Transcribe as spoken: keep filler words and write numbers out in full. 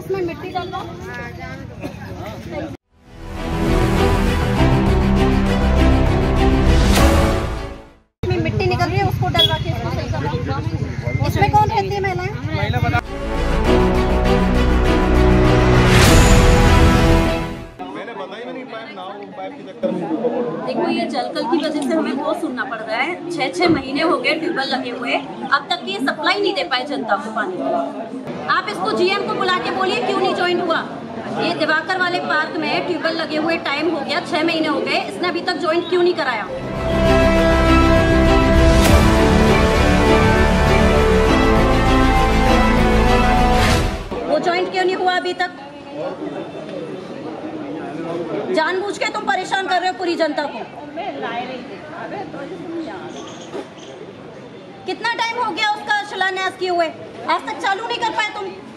से इसमें मिट्टी डालवा। इसमें कौन रहती है महिलाएं? देखो ये जलकल की वजह से हमें बहुत सुनना पड़ रहा है, छह छह महीने हो गए ट्यूबवेल लगे हुए, अब तक ये सप्लाई नहीं दे पाए जनता को पानी। आप इसको जीएम को बुला के बोलिए क्यों नहीं ज्वाइन हुआ। ये दिवाकर वाले पार्क में ट्यूबवेल लगे हुए टाइम हो गया, छह महीने हो गए, इसने अभी तक ज्वाइन क्यों नहीं कराया। क्यों नहीं हुआ अभी तक? जानबूझ के तुम परेशान कर रहे हो पूरी जनता को। कितना टाइम हो गया उसका शिलान्यास किए हुए, आज तक चालू नहीं कर पाए तुम।